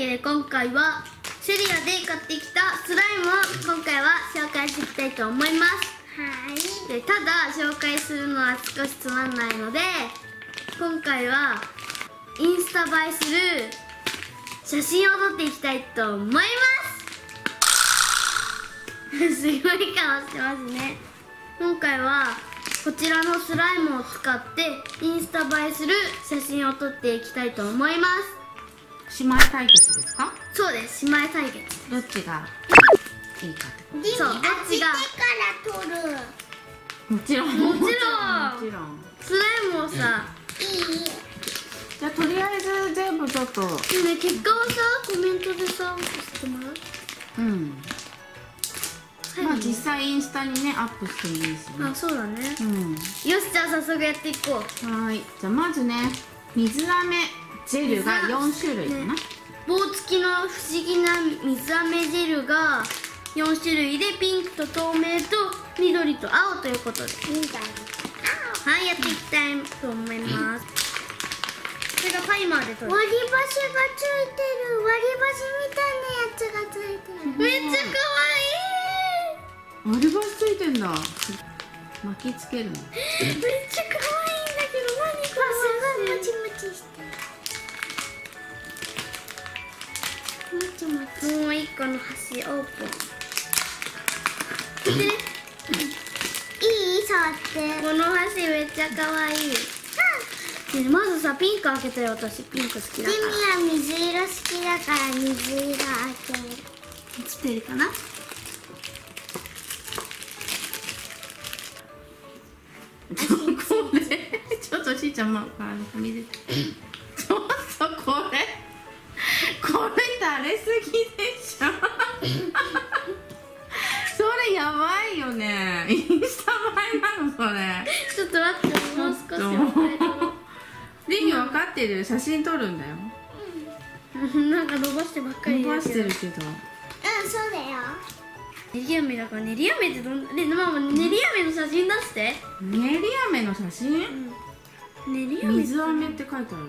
けで今回はセリアで買ってきたスライムを今回は紹介していきたいと思います。はい、でただ紹介するのは少しつまんないので、今回はインスタ映えする写真を撮っていきたいと思います。すごい顔してますね。今回はこちらのスライムを使ってインスタ映えする写真を撮っていきたいと思います。姉妹対決ですか？そうです、姉妹対決です。どっちがいいかってこと？そう、どっちが当ててから撮る。もちろんスライムをさ、いい、じゃあとりあえず全部ちょっと、ね、結果をさコメントでさしてもらう。うん、まあ実際インスタにねアップしていいですよね。あ、そうだね。うん、よし、じゃあ早速やっていこう。はい、じゃあまずね、水飴ジェルが4種類かな、ね、棒付きの不思議な水飴ジェルが4種類で、ピンクと透明と緑と青ということで、はい、やっていきたいと思います。これがタイマーで取る。割り箸がついてる。割り箸みたいなやつがついてる。めっちゃ可愛い。割り箸ついてんだ。巻きつけるの。めっちゃ可愛いんだけど、何これ。すごいムチムチしてる。ムチムチ。もう一個の端オープン。で、いい？触って。この箸めっちゃ可愛い。で、まずさ、ピンク開けたよ。私ピンク好きだから。ジミは水色好きだから水色開ける。つけるかな？ちょっとしーちゃんも見て、ちょっとこれ垂れすぎでしょ。それやばいよね。インスタ映えなのそれ。ちょっと待って、もう少しリミ分かってる。写真撮るんだよ。なんか伸ばしてばっかり。伸ばしてるけど。うん、そうだよ。練り飴だから、練り飴ってどんな、ママ練り飴の写真出して。練り飴の写真、練り飴、水飴って書いてあるよ。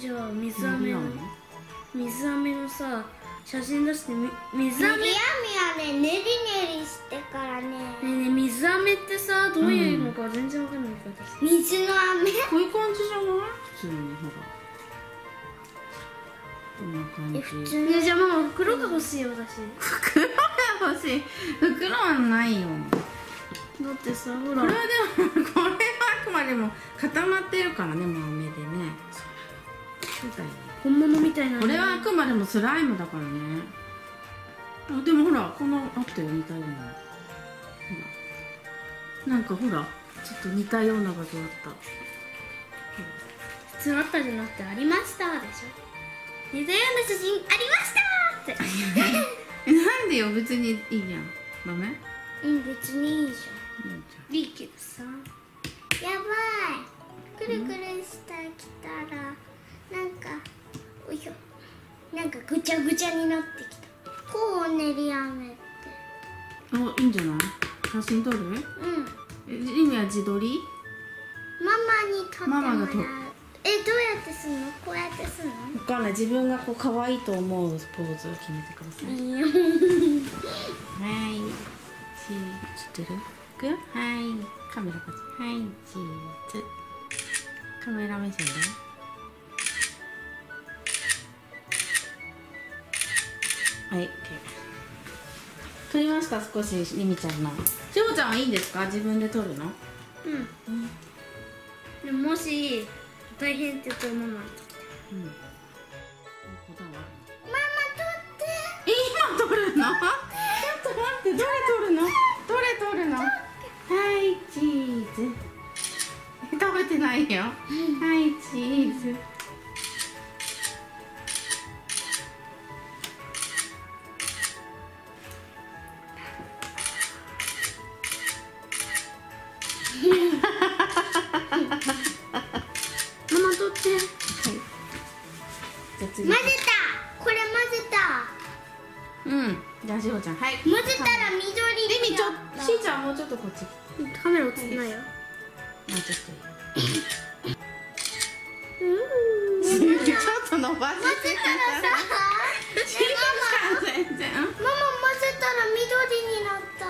じゃあ水飴の、水飴のさ写真出して。水飴、練り飴はね、練り練りしてからね。水飴ってさ、どういうのか全然わかんないけど、水の飴こういう感じじゃない？普通にほら普通に。じゃあママ袋が欲しいよ。私袋が欲しい。袋はないよ。だってさ、ほらこれはでも、これはあくまでも固まってるからね、もう目でね。そうだよね、本物みたいな。これはあくまでもスライムだからね。あ、でもほらこのあったよ、似たような。ほらなんかほらちょっと似たような画像あった。普通あったじゃなくて、ありましたでしょ。似たような写真ありましたーって。なんでよ、別にいいじゃん。ダメ？うん、別にいいじゃん。いいけどさ、やばい。くるくるしたきたらなんか、おいしょ、なんかぐちゃぐちゃになってきた。こう練り飴って、あ、いいんじゃない？写真撮る？うん。意味は自撮り？ママに撮ってもらう。どうやってすんの？こうやってすんの？分かんない。自分がこう可愛いと思うポーズを決めてください。はい、チーズ。く？はい。カメラこっち。はい、チーズ。カメラ目線だ。はい。撮りました。少しリミちゃんの。しほちゃんはいいんですか？自分で撮るの？うん。でも、もし大変って言ったらママに撮って。うん。答えは？ママ撮って。今撮るの？ちょっと待って、どれ撮るの？どれ撮るの？はい、チーズ。食べてないよ。はい、チーズ。混ぜた、これ混ぜた。うん、じゃあしほちゃん、はい、混ぜたら緑に。りみちょ、しーちゃんもうちょっとこっち。カメラ映ってないよ。もうちょっと。ちょっと伸ばして。混ぜたらさ、全然。ママ混ぜたら緑になった。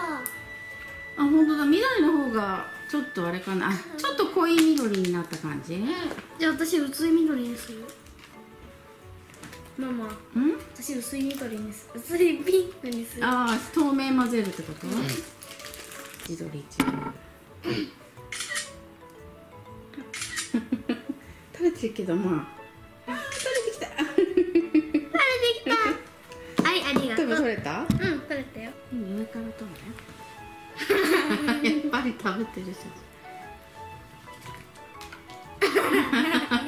あ、本当だ。緑の方がちょっとあれかな。あ、ちょっと濃い緑になった感じ。じゃあ私薄い緑にする。ママ。うん？私薄い緑にする。薄いピンクにする。ああ、透明混ぜるってこと？自撮り中。食べてるけどまあ。あ、垂れてきた。取れた？うん、取れたよ。今上から取るね。やっぱり食べてるじゃん。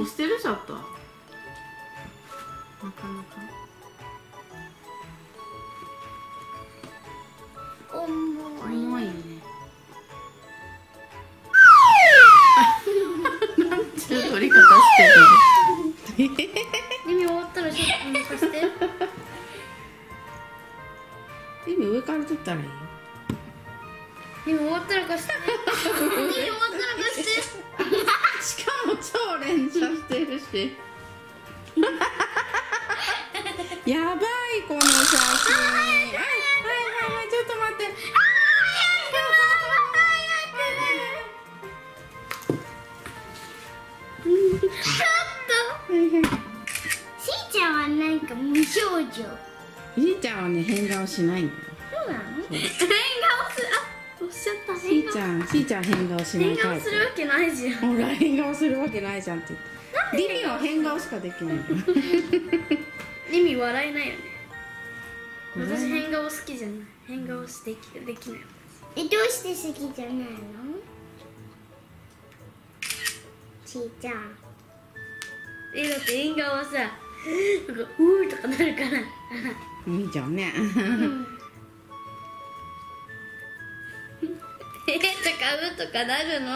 押してるシャッター。なかなか。重いね。なんちゅう取り方してるの。今上から取ったらいいよ。今終わったら貸して。今終わったら貸して。しかも超連射してるし。やばいこの写真。はいはいはい、ちょっと待って。ちょっと。しーちゃんはなんか無表情。じいちゃんはね、変顔しないんだよ。そうなの？変顔する。あ、おっしゃった。しーちゃん変顔しないタイプ。変顔するわけないじゃん。ほら、変顔するわけないじゃんって言って。リミは変顔しかできない。リミ笑えないよね。私変顔好きじゃない。変顔してできない。え、どうして好きじゃないの？しーちゃん。え、だって変顔はさ、なんかうーとかなるから。いいじゃんね。え、とかうとかなるの。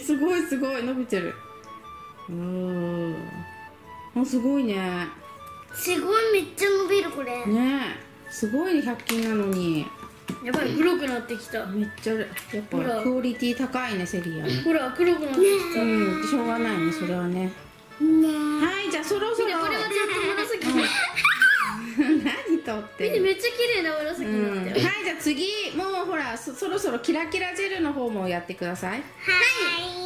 すごいすごい伸びてる。あ、すごいね。すごい、めっちゃ伸びるこれ。ね、すごい100均なのに。やばい、黒くなってきた。めっちゃやっぱクオリティ高いね、セリア。ほら黒くなってきた。うん、しょうがないね、それはね。はい、じゃあそろそろ。これはちょっと紫。何撮ってる？めっちゃ綺麗な紫になってる。はい、じゃあ次、もうほらそろそろキラキラジェルの方もやってください。はい。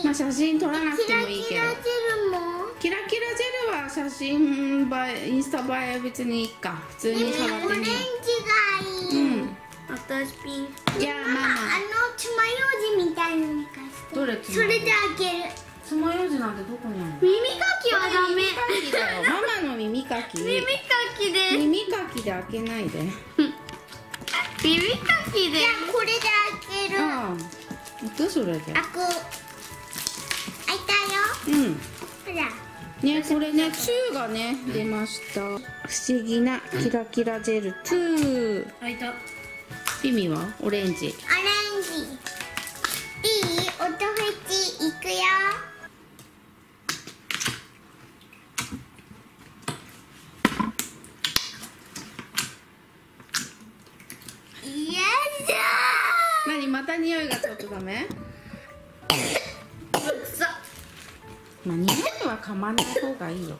まあ写真撮らなくてもいいけど。キラキラジェルも。キラキラジェルは写真映え、インスタ映えは別にいいか。普通に触っても。オレンジがいい。うん。私ピンク。じゃあママ。爪楊枝みたいに貸して。どれ？それで開ける。爪楊枝なんてどこにあるの？耳かきはダメ。ママの耳かき。耳かきで。耳かきで開けないで。耳かきで。じゃあこれで開ける。うん。どうするだけ？開く。開いたよ。うん。ほら。ね、これね、2がね出ました。不思議なキラキラジェル2。開いた。ピミはオレンジ。オレンジ。いい？おとふちいくよ。また匂いがちょっとダメ？まあ、匂いは噛まない方がいいよ。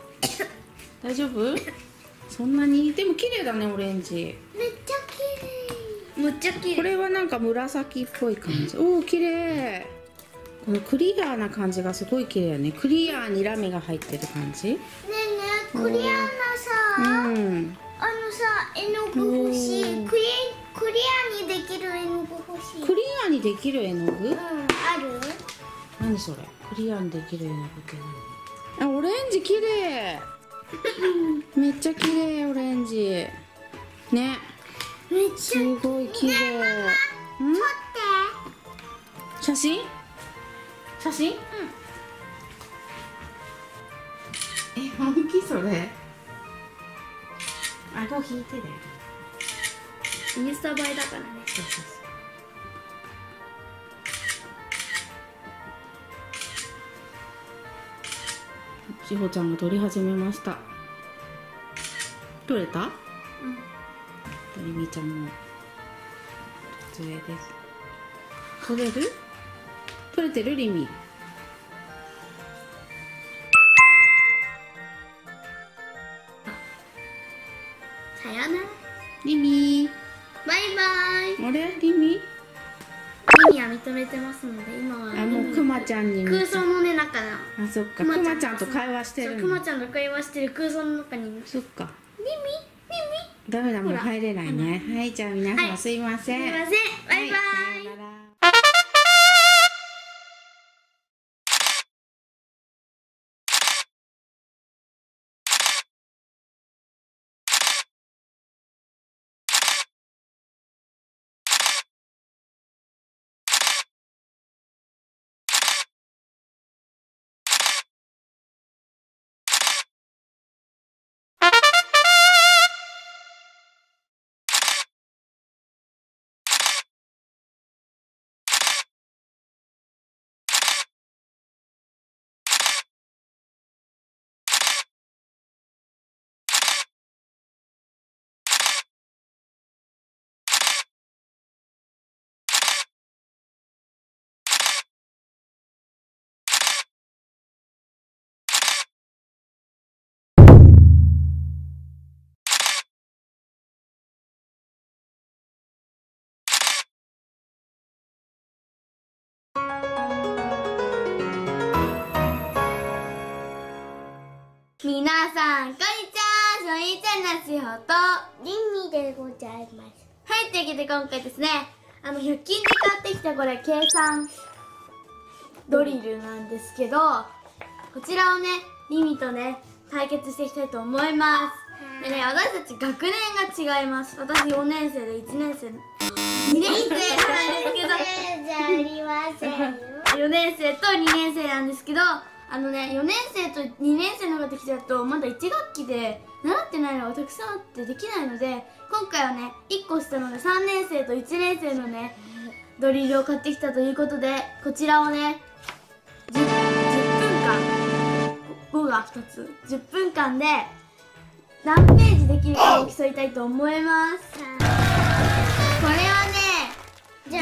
大丈夫？そんなに？でも綺麗だね、オレンジ。めっちゃ綺麗。めっちゃ綺麗。これはなんか紫っぽい感じ。おお、綺麗。このクリアーな感じがすごい綺麗よね。クリアーにラメが入ってる感じ。ねえねえ、クリアーなさ、絵の具欲しい。クリアにできる絵の具欲しい。クリアにできる絵の具？うん、ある？何それ？クリアにできる絵の具って何？あ、オレンジ綺麗。めっちゃ綺麗オレンジ。ね。めっちゃすごい綺麗。ねえママ、撮って。写真？写真？うん。え、本気それ？顎引いてる。インスタ映えだからね。そうそうそう。しほちゃんが撮り始めました。撮れた？うん。りみちゃんも撮影です。撮れる？撮れてるりみ。さよなら。リミーバイバイ。あれリミーリミは認めてますので、今はもうクマちゃんに空想のね中だ。あ、そっか。クマちゃんと会話してる。クマちゃんと会話してる空想の中に。そっか。リミリミ。ダメだ、もう入れないね。はい、じゃあ皆さんすいません。すいません。バイバイ。みなさんこんにちは、しょいちゃんなしほとりんみでございます。はい、というわけで今回ですね、100均で買ってきたこれ計算ドリルなんですけど、こちらをねりみとね対決していきたいと思います。でね、私たち学年が違います。私4年生で1年生2年生なんですけど4年生と2年生なんですけど、4年生と2年生の方ができちゃうとまだ1学期で習ってないのがたくさんあってできないので、今回はね1個下のね3年生と1年生のねドリルを買ってきたということで、こちらをね10分間、5が2つ10分間で何ページできるかを競いたいと思います。これはね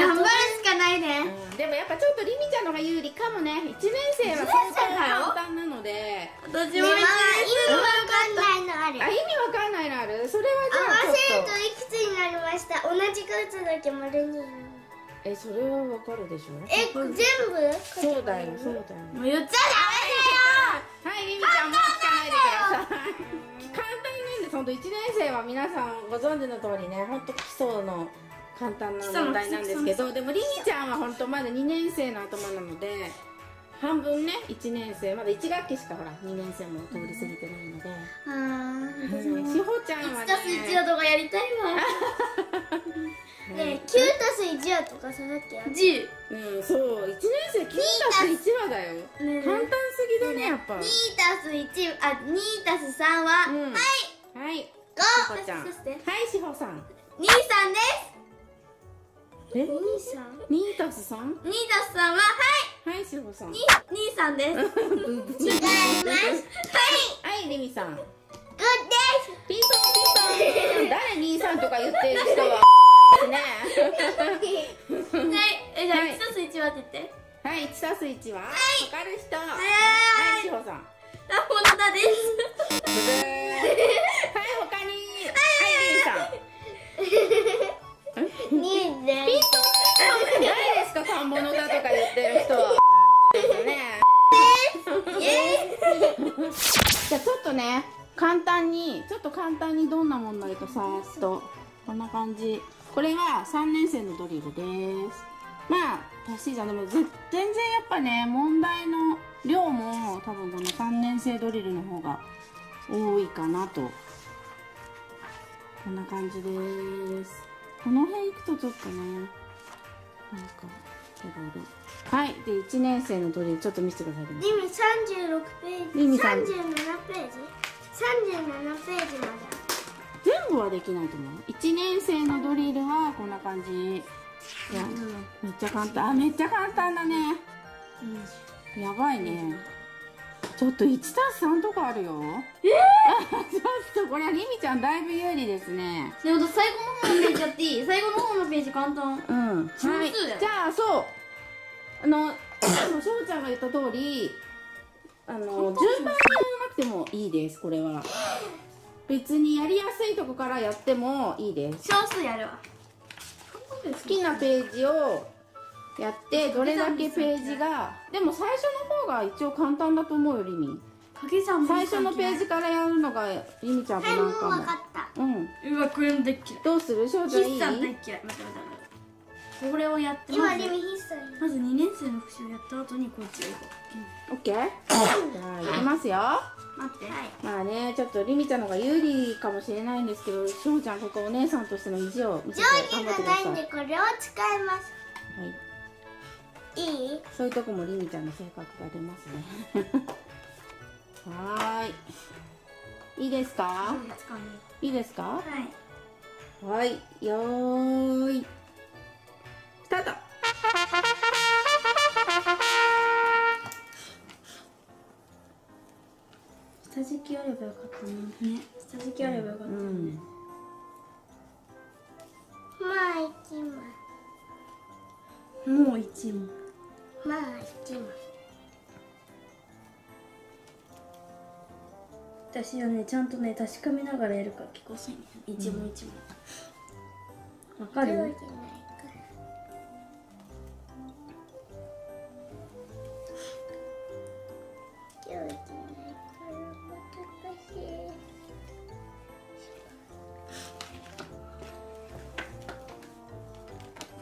頑張るしかないね。でもやっぱちょっとりみちゃんの方が有利かもね。1年生は簡単なので、私も意味わかんないのある。あ、意味わかんないのある。それはじゃあちょっと合わせるといくつになりました。同じ数だけ丸に。え、それはわかるでしょ。え、全部？そうだよ、そうだよ。もう言っちゃダメだよ。はい、りみちゃんも聞かないでください。簡単なんです。本当1年生は皆さんご存知の通りね、本当基礎の簡単な問題なんですけど、でもりみちゃんは本当まだ2年生の頭なので半分ね1年生まだ1学期しかほら2年生も通り過ぎてないので、しほちゃんはね 1+1 だとかやりたいわね。 9+1 はとかさだっけ10。うん、そう1年生 9+1 はだよ。簡単すぎだねやっぱ。 2+1 あ 2+3 ははいはい5。しほさん23です。え、2+3 ははいしほさん23です。違います。はいりみさんグッです。ピンポンピンポン。誰23とか言ってる人はですね。はい、じゃあ 1+1 はって言って。はい、 1+1 はわかる人。はいしほさんラフォンダです。はい、他にはいりみさんピントピントないですか。反物だとか言ってる人はですね。じゃあちょっとね簡単にどんな問題かさーっとこんな感じ。これは3年生のドリルです。まあ足しじゃん。でも全然やっぱね問題の量も多分この3年生ドリルの方が多いかなと。こんな感じです。この辺行くとちょっとね、なんかいろいろ。はい、で1年生のドリルちょっと見せてください。リミ36ページ、37ページまで。全部はできないと思う。1年生のドリルはこんな感じ。いや、めっちゃ簡単。あ、めっちゃ簡単だね。やばいね。ちょっと1+3とかあるよ。ちょっとこれはりみちゃんだいぶ有利ですね。でも最後の方のページやっていい？最後の方のページ簡単。うん。はい。じゃあそうしょうちゃんが言った通り順番にやらなくてもいいです。これは。別にやりやすいとこからやってもいいです。少数やるわ。好きなページをやってどれだけページが、でも最初の方が一応簡単だと思うよりみ。最初のページからやるのがりみちゃんとなんかも。はい、もう分かった。うん。うわこれもできる。どうする？翔ちゃんいい？筆算できる。待って待って。これをやって今りみ筆算。まず2年生の復習をやった後にこっちを行こう。オッケー？じゃあやりますよ。待って。まあねちょっとりみちゃんのが有利かもしれないんですけど、翔ちゃんここお姉さんとしての意地を見せて頑張ってください。定規がないんでこれを使います。はい。いい？そういうとこもりみちゃんの性格が出ますね。はーい。いいですか？いいですか？はい。はい、よーい。スタート。下敷きあればよかったね。ね、下敷きあればよかったね。うん。まあ行きます。もう一問。まあ一問。私はねちゃんとね確かめながらやるから結構すごい。一問一問。わかる？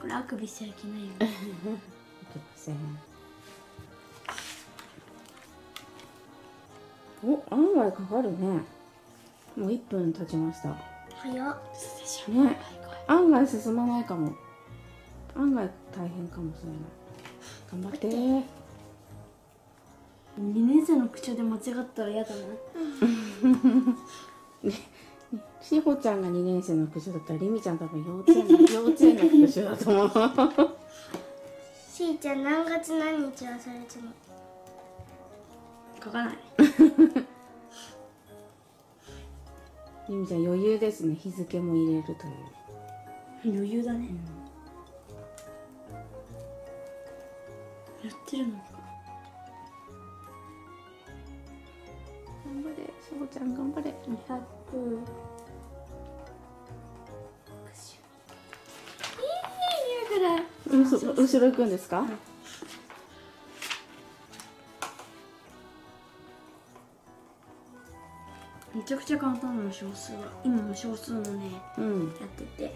これあくびしちゃいけないよね。お、案外かかるね。もう1分経ちました。早っ。ね、案外進まないかも。案外大変かもしれない。頑張って。2年生の口調で間違ったら嫌だな。しほちゃんが2年生の口調だったら、りみちゃん多分幼稚園の口調だと思う。しーちゃん何月何日はそれとも書かない。りみちゃん余裕ですね。日付も入れるという。余裕だね。やってるのか。頑張れ、しほちゃん頑張れ。200。後ろ行くんですか？めちゃくちゃ簡単なの少数は。今も少数のね、やってて。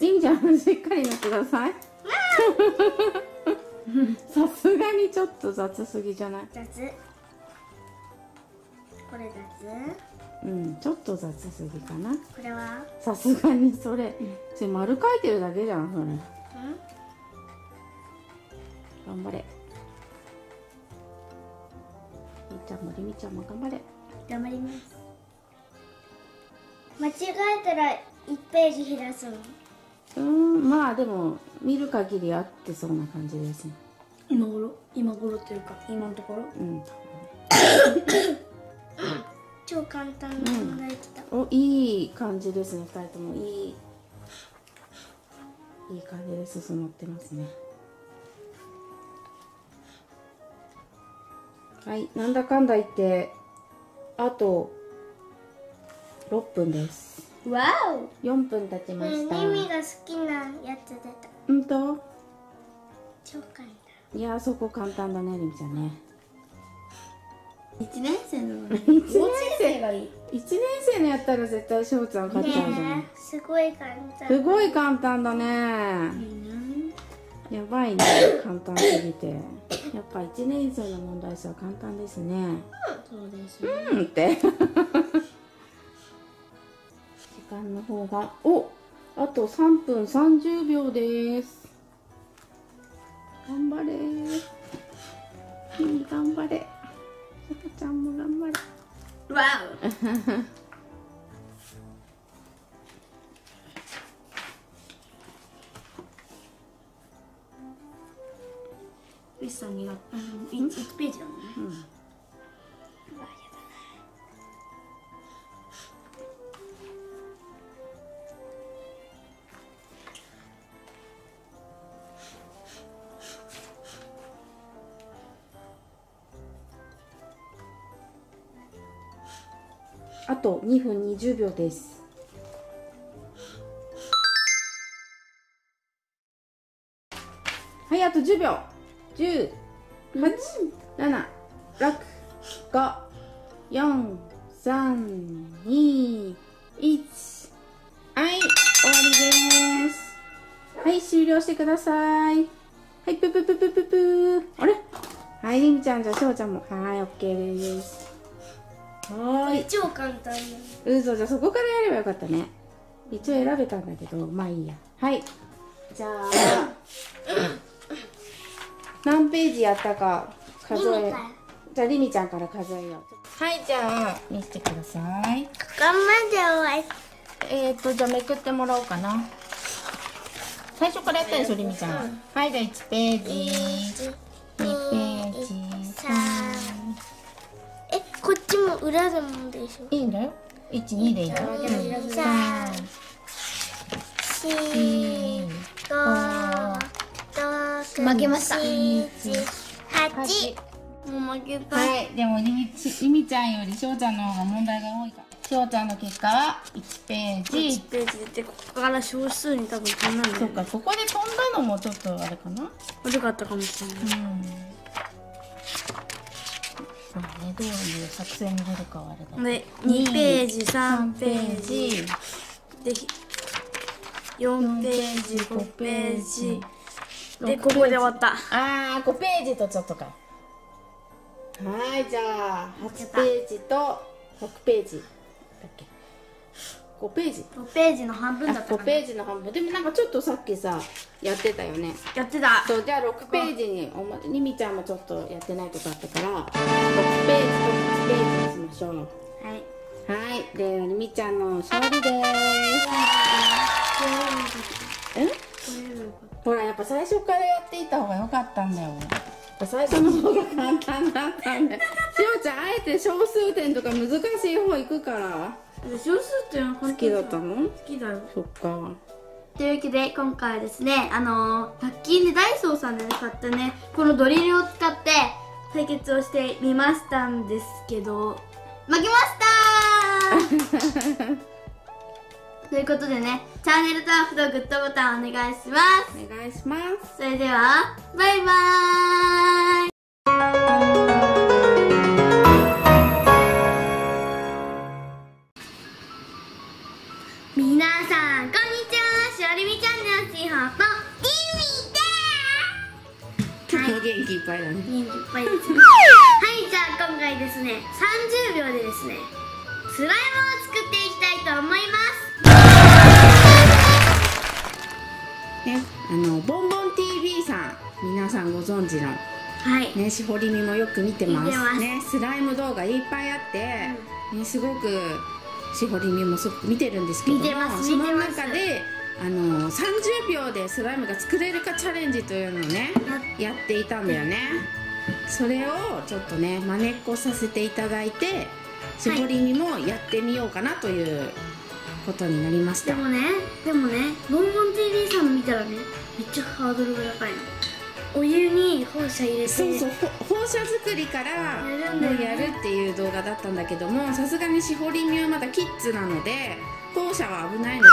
りみちゃんしっかり寝てください。さすがにちょっと雑すぎじゃない？雑。これ雑？うん、ちょっと雑すぎかな。これは？さすがにそれ、丸書いてるだけじゃんそれ。うん。頑張れ。りみちゃんもりみちゃんも頑張れ。頑張ります。間違えたら1ページ減らすの。まあでも見る限り合ってそうな感じですね。今頃というか今のところ。超簡単な問題きた。お、いい感じですね。2人ともいい感じで進まってますね。はい、なんだかんだ言ってあと6分です。わお、4分経ちました。ねえ、りみが好きなやつ出た。うんと。超簡単。いや、そこ簡単だね、りみちゃんね。1年生の。1年生がいい。1年生のやったら絶対しょうちゃん勝っちゃうじゃん。すごい簡単。すごい簡単だね。やばいね、簡単すぎて。やっぱ1年生の問題数は簡単ですね。うん、そうですね。うんって。時間の方が、お、あと3分30秒です。頑張れー。りみ頑張れ。ひかちゃんも頑張れ。わお。リスさんには1ページだもんね。うん。うわ、やだな。あと2分20秒です。はい、あと10秒。10、8、7、6、5、4、3、2、1。はい、終わりです。はい、終了してください。はい、ぷぷぷぷぷぷ。あれ？はい、りみちゃん、じゃあ、しょうちゃんも。はい、オッケーです。はい。超簡単だ。うそ、じゃあそこからやればよかったね。一応選べたんだけど、まあいいや。はい。じゃあ、何ページやったか数え。じゃあ、りみちゃんから数えよう。はい、じゃあ、見せてください。頑張っておい。じゃあ、めくってもらおうかな。最初からやったでしょ、りみちゃん。はい、じゃあ、1ページ。こっちも裏でもでしょ。いいんだよ。1、2でいいよ。3、4、5、6、負けました。8。もう負けた。はい。でもりみちゃんよりしょうちゃんの方が問題が多いから。しょうちゃんの結果は1ページ。1ページでここから小数に多分飛んだんだよね。そうか。ここで飛んだのもちょっとあれかな。悪かったかもしれない。どういう作戦に出るかはあれだ。で、2ページ、3ページ、で、4ページ、5ページ。で、ここで終わった。ああ、5ページとちょっとか。はい、じゃあ8ページと6ページだっけ？5ページ。5ページの半分だった。5ページの半分。でもなんかちょっとさっきさやってたよね。やってた。そう、じゃあ6ページにりみちゃんもちょっとやってないことあったから6ページと8ページにしましょう。はい。はい。でりみちゃんの勝利です。ほらやっぱ最初からやっていた方が良かったんだよ。最初の方が簡単だったんだよ。しおちゃんあえて小数点とか難しい方行くから。小数点好きだったの？好きだよ。そっか。というわけで今回はですね、100均でダイソーさんで買ったね、このドリルを使って対決をしてみましたんですけど、負けましたーということでね、チャンネル登録とグッドボタンお願いします。お願いします。それでは、バイバーイ。皆さん、こんにちは。しおりみチャンネルしほとりみでー。元気いっぱいだね。元気いっぱいですね。はい、じゃあ今回ですね、30秒でですね、スライムを作っていきたいと思います。ね、ボンボン TV さん、皆さんご存知の、はい、ね、しほりみもよく見てますね。スライム動画いっぱいあって、ね、すごく。しほりみもすごく見てるんですけども、その中で30秒でスライムが作れるかチャレンジというのをねやっていたんだよね。それをちょっとねまねっこさせていただいて、しほりみもやってみようかなということになりました。でもねボンボン TV さん見たらね、めっちゃハードルが高いの。お湯に放射入れて、そう放射作りからもうやるっていう動画だったんだけども、さすがにしほりみはまだキッズなので放射は危ないので、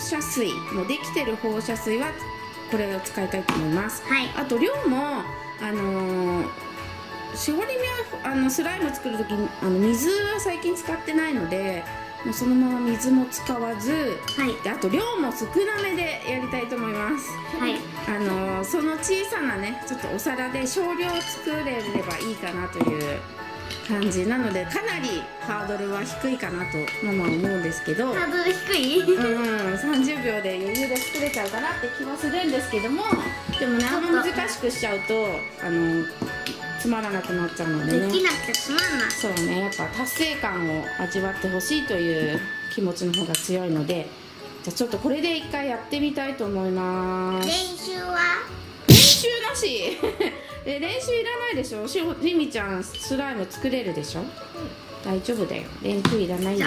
放射水もうできてる放射水はこれを使いたいと思います。はい、あと量もしほりみはスライム作る時に水は最近使ってないので、もうそのまま水も使わず、はい、であと量も少なめでやりたいと思います。はい、その小さなねちょっとお皿で少量作れればいいかなという感じなので、かなりハードルは低いかなとママは思うんですけど、ハードル低い30秒で余裕で作れちゃうかなって気はするんですけども、でもねあんま難しくしちゃうとつまらなくなっちゃうのでね。できなくてつまんない。そうね、やっぱ達成感を味わってほしいという気持ちの方が強いので、じゃあちょっとこれで一回やってみたいと思います。練習なし。練習いらないでしょ。りみちゃんスライム作れるでしょ。うん、大丈夫だよ。練習いらないよ。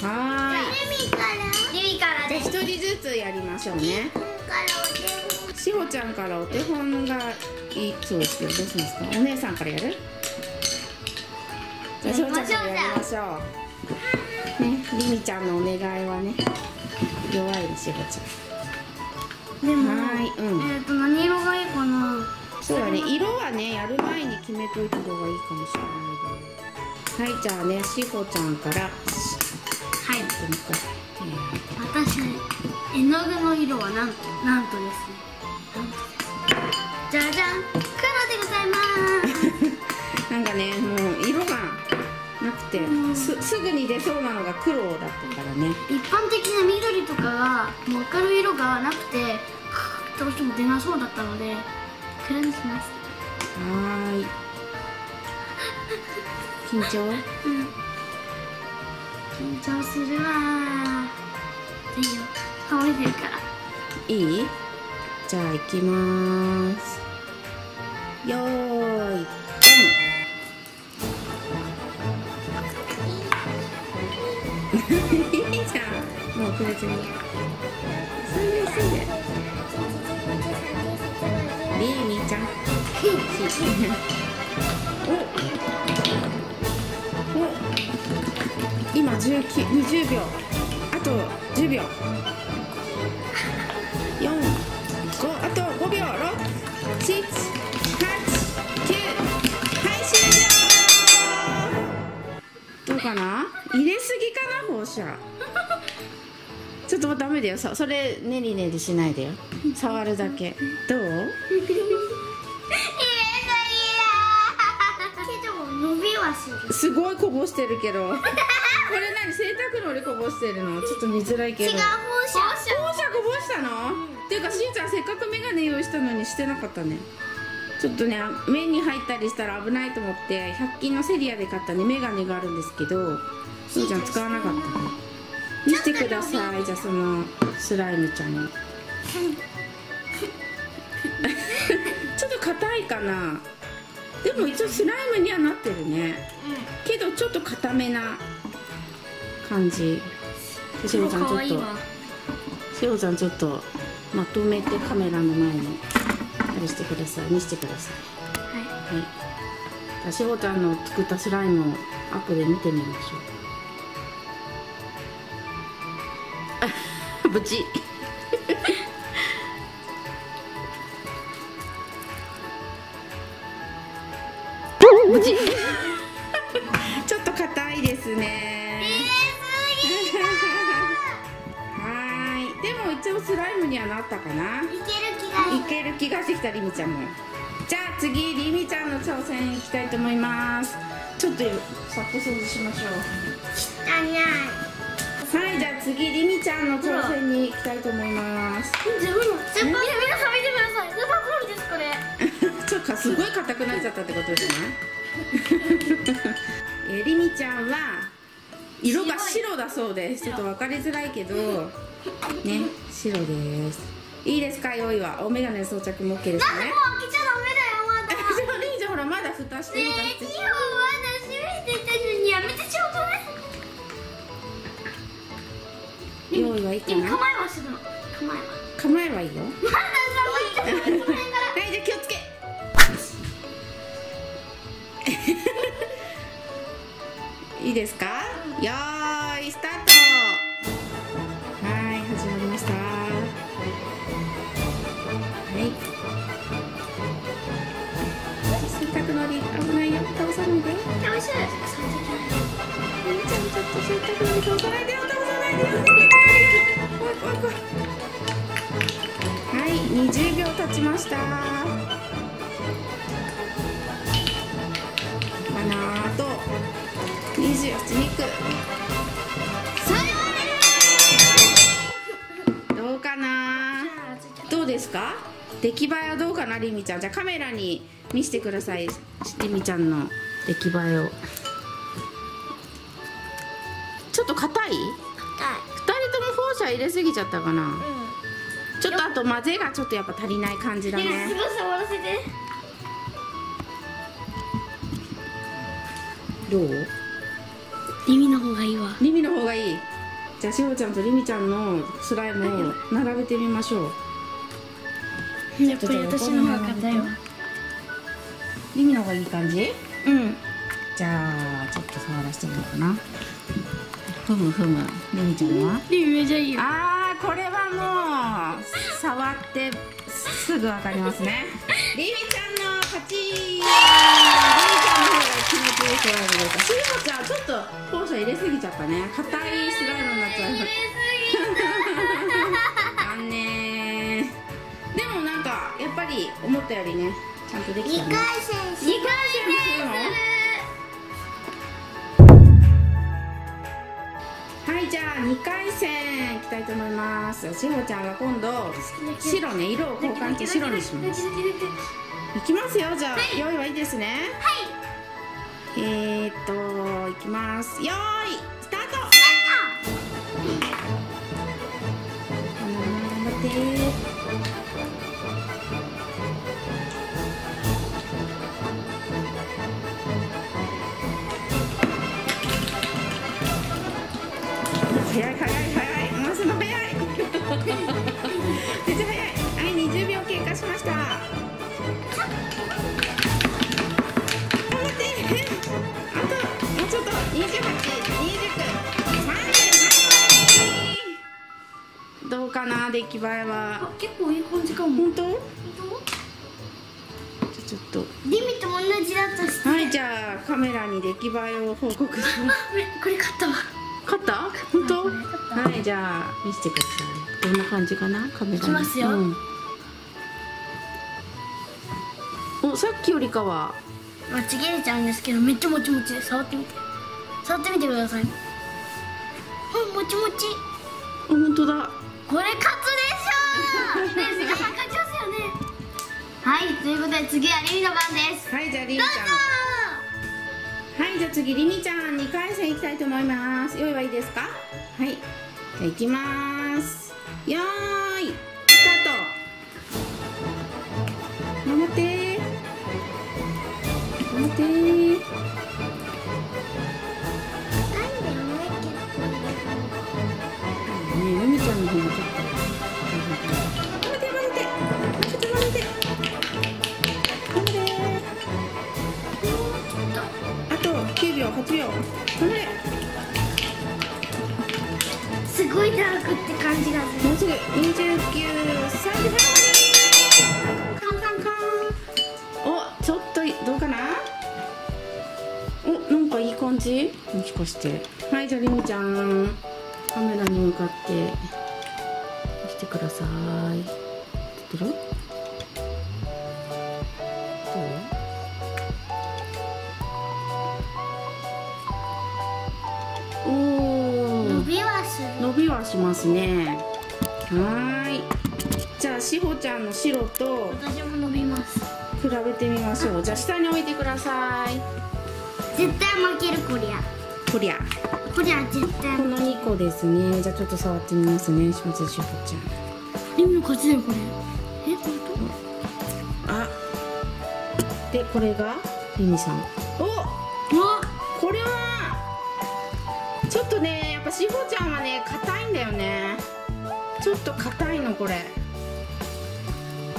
はい。りみから。じゃあ一人ずつやりましょうね。しほちゃんからお手本がいいそうですけど、どうしますか？お姉さんからやる？じゃあしょうちゃんからやりましょうね。りみちゃんのお願いはね、弱いのしほちゃん。でもはい、うん、何色がいいかな。そうだね、色はねやる前に決めといた方がいいかもしれない。はい、じゃあね、しほちゃんから。はい、私絵の具の色はなんとですね。じゃじゃん、黒でございます。なんかね、もう色がなくて、すぐに出そうなのが黒だったからね。一般的な緑とかはもう明るい色がなくて、どうしても出なそうだったので、黒にします。はーい。緊張？うん。緊張するわー。いいよ、倒れてるから。いい？じゃあ行きまーす。よーい、ドン。いいじゃん。もうこれ全部。急いで。りみちゃん。お。今20秒。あと10秒。5秒、6、7、8、9、はい、終了。どうかな？入れすぎかな、放射。ちょっとダメだよ、それねりねりしないでよ。触るだけ。どう？入れすぎだ。けど伸びはする。すごいこぼしてるけど。これ何？洗濯のりこぼしてるの？ちょっと見づらいけど。違う、放射こぼしたの？うん、っていうか、しんちゃんせっかくメガネ用意したのにしてなかったね。ちょっとね、目に入ったりしたら危ないと思って100均のセリアで買ったね、メガネがあるんですけど、しんちゃん使わなかったね。見せてください。じゃあそのスライムちゃんにちょっと硬いかな。でも一応スライムにはなってるね、けどちょっと硬めな感じ。しほちゃんちょっと、しほちゃんちょっとまとめてカメラの前にあれしてください、見せてください。はい、はい、しほちゃんの作ったスライムをアップで見てみましょう。ぶちぶちちょっと硬いですね。一応スライムにはなったかな。いける気がしてきたりみちゃんも。じゃあ次りみちゃんの挑戦いきたいと思います。ちょっとサッと掃除しましょう。はい、じゃあ次りみちゃんの挑戦にいきたいと思います。自分の先輩で皆さん見てください。スーパーボールです、これ。そうか、すごい硬くなっちゃったってことですね。りみちゃんは色が白だそうです。ちょっと分かりづらいけどね、白です。いいですか、用意は。お眼鏡装着も OK ですね。なんでもう開けちゃダメだよ、まだ。リンちゃんほら、まだ蓋してるから。ねえ、リンはまだ閉めてたのにやめてちょうだい。用意はいいかな。構えはするの。構えはいいよ。まださ、もういいから。はい、じゃあ気をつけ。いいですか？よーい、スタート。はい、20秒経ちました。かなあと28、2区。どうかな。どうですか？出来栄えはどうかな、りみちゃん。じゃあカメラに見せてください、りみちゃんの出来栄えを。ちょっと硬い？2人とも放射入れすぎちゃったかな、うん、ちょっとあと混ぜがちょっとやっぱ足りない感じだね。すごい触らせて。どう？りみの方がいいわ。りみの方がいい。じゃあしほちゃんとりみちゃんのスライムを並べてみましょう。やっぱり私の方が硬いわ。りみの方がいい感じ？うん。じゃあちょっと触らせてみようかな。ふむふむ。りみちゃんは？りみめちゃんいいよ。ああ、これはもう触ってすぐわかりますね。りみちゃんの勝ち。りみちゃんの方が気持ちいいスライムでした。しずちゃんちょっと校舎入れすぎちゃったね。硬いスライムになっちゃう。残念。でもなんかやっぱり思ったよりね、ちゃんとできたね。2回戦するの？はい、じゃあ2回戦いきたいと思います。しほちゃんは今度白ね、色を交換して白にします。いきますよ。じゃあ、はい、用意はいいですね。はい、いきます。用意スタート。頑張って。早い、回すの早い。めっちゃ早い。はい、20秒経過しました。頑張って。あともうちょっと。28、29、30。どうかな、出来栄えは。結構いい感じかも。本当？本当？じゃあちょっと。リミと同じだとして。はい、じゃあカメラに出来栄えを報告します。これ勝ったわ。勝った？本当？はい、じゃあ見せてください。どんな感じかな？カメラに。いきますよ。お、さっきよりかはちぎれちゃうんですけど、めっちゃもちもちで、触ってみて。触ってみてください。うん、もちもち。あ、本当だ。これ勝つでしょー。ですが、勝ちますよね。はい、ということで次はりみの番です。はい、じゃありみちゃん。どうぞ。はい、じゃあ次りみちゃん2回戦いきたいと思います。用意はいいですか？はい、じゃあいきます。よーいスタート。頑張って。ねえ、りみちゃんの方がちょっとすごいダークって感じがする。もうすぐ29、30。カンカンカン。お、ちょっとどうかな。お、なんかいい感じ。もしかして。はい、じゃありみちゃんカメラに向かって押してください。知ってる？どう？伸びはしますね。はい。じゃあしほちゃんの白と私も伸びます。比べてみましょう。じゃあ下に置いてください。絶対負けるこりゃ絶対。この2個ですね。じゃあちょっと触ってみますね。まずしほちゃん。リミの勝ちだよこれ。え、本当？あ。でこれがリミさん。お。これは。ちょっとね、やっぱしほちゃんはね、硬いんだよね。ちょっと硬いの、これ。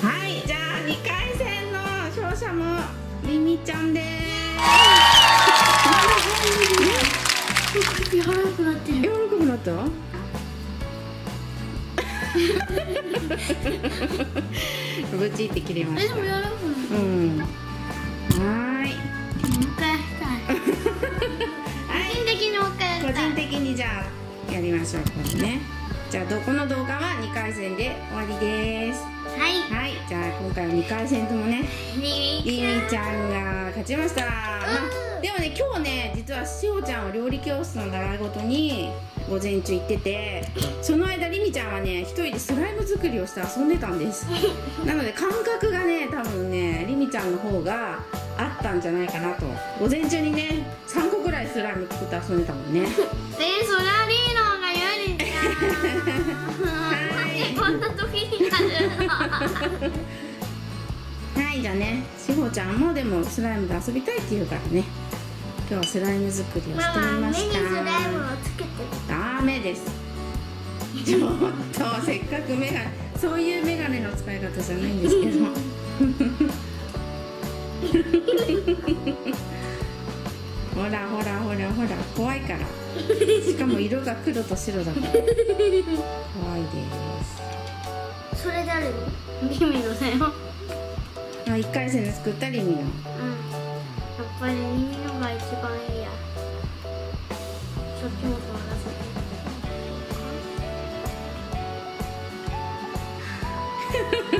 はい、じゃあ、2回戦の勝者もりみちゃんでーす。柔らかくなってる。柔らかくなった。ぶちって切れました。でも柔らかくなった。うん。はーい。もう一回したい。個人的にじゃあやりましょう。これね。じゃあこの動画は2回戦で終わりです。はい。はい。じゃあ今回は2回戦ともね、りみちゃんが勝ちました。でもね、今日ね、実はしほちゃんを料理教室の習い事に午前中行ってて、その間りみちゃんはね、一人でスライム作りをして遊んでたんです。なので感覚がね、多分ね、りみちゃんの方があったんじゃないかなと。午前中にね、3個ぐらいスライム作って遊んでたもんね。そりゃリーの方が有利じゃん。こんな時になるの。はい、じゃあね、しほちゃんもでもスライムで遊びたいって言うからね、今日はスライム作りをしてみました。ママ、目にスライムをつけて。ダメです。ちょっとせっかくメガネ、そういうメガネの使い方じゃないんですけど。ほらほらほらほら、怖いから。しかも色が黒と白だから怖いです。それ誰の？リミのだよ。あ、1回戦で作ったリミの。うん、やっぱりリミのが一番いいや。そっちもそ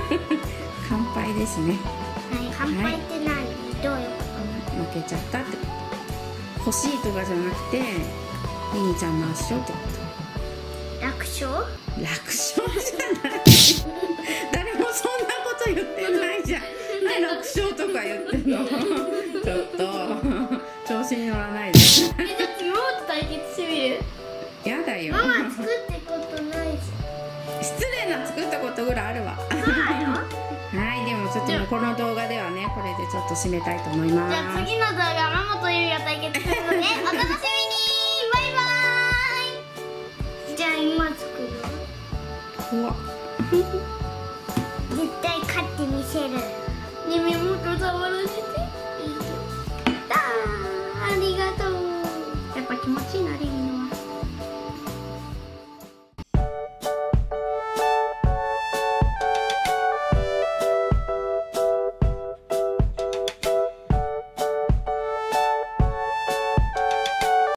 うだ。乾杯ですね。はい、乾杯って何？どういうこと？負けちゃったってこと。欲しいとかじゃなくて、ミニちゃんの圧勝ってこと。楽勝？楽勝じゃない。誰もそんなこと言ってないじゃん。楽勝とか言ってんの。ちょっと調子に乗らないで。もっと対決してみる。やだよ。ママ作ってことないじゃん。失礼な作ったことぐらいあるわ。はい、でもちょっとこの動画ではね、これでちょっと締めたいと思います。じゃあ次の動画、ママとゆうが対決するので、ね、お楽しみに。バイバーイ。じゃあ今作る。怖っ。絶対勝ってみせる。ね、目元触らせて。ありがとう。やっぱ気持ちいいな。